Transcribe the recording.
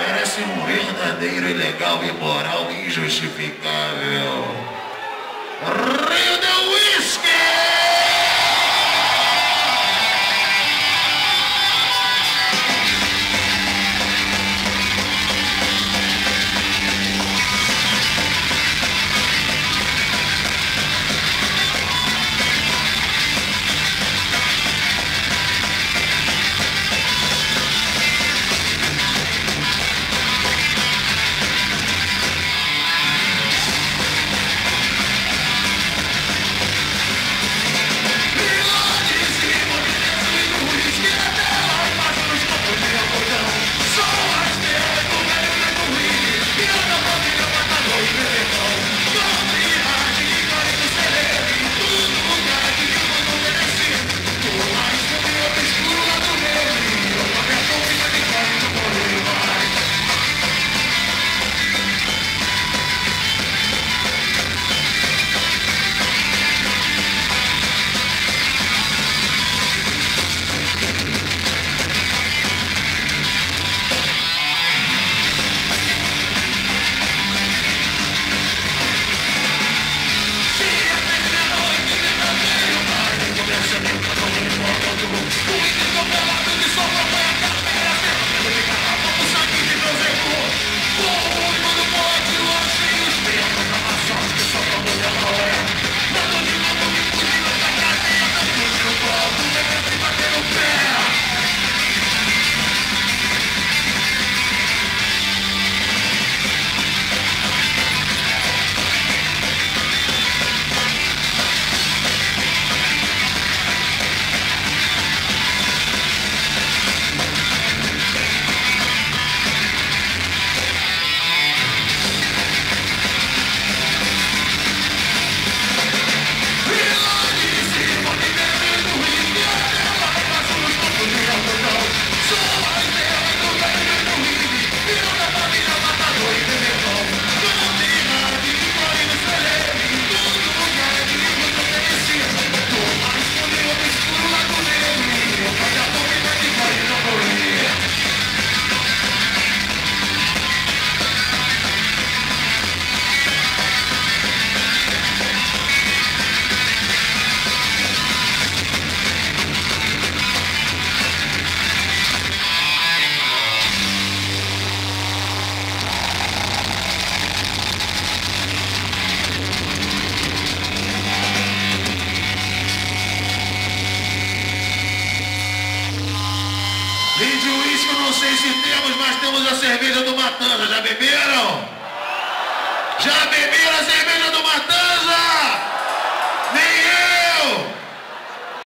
merece um verdadeiro, ilegal, imoral, injustificável Rio do Uísque! De uísque não sei se temos, mas temos a cerveja do Matanza. Já beberam? Já beberam a cerveja?